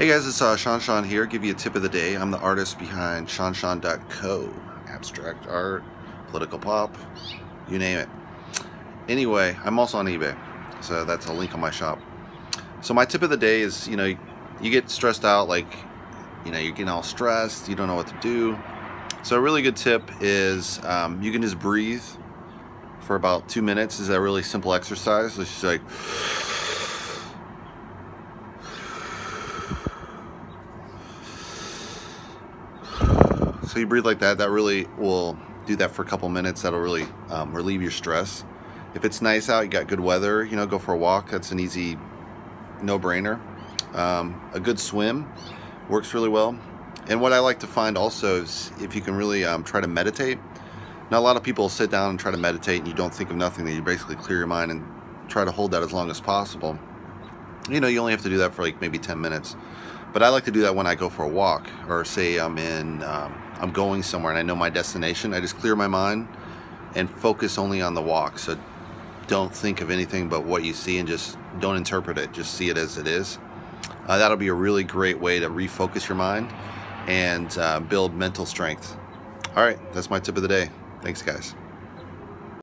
Hey guys, it's ShawnShawn here. Give you a tip of the day. I'm the artist behind ShawnShawn.co. Abstract art, political pop, you name it. Anyway, I'm also on eBay, so that's a link on my shop. So my tip of the day is, you get stressed out, you're getting all stressed, you don't know what to do. So a really good tip is you can just breathe for about 2 minutes. Is a really simple exercise. It's just like, so you breathe like that. That really will do that for a couple minutes. That'll really relieve your stress. If it's nice out, you got good weather, go for a walk. That's an easy no-brainer. A good swim works really well. And what I like to find also is if you can really try to meditate. Now, a lot of people sit down and try to meditate and you don't think of nothing, then you basically clear your mind and try to hold that as long as possible. You only have to do that for like maybe 10 minutes. But I like to do that when I go for a walk, or say I'm going somewhere and I know my destination. I just clear my mind and focus only on the walk. So don't think of anything but what you see and just don't interpret it. Just see it as it is. That'll be a really great way to refocus your mind and build mental strength. All right, that's my tip of the day. Thanks, guys.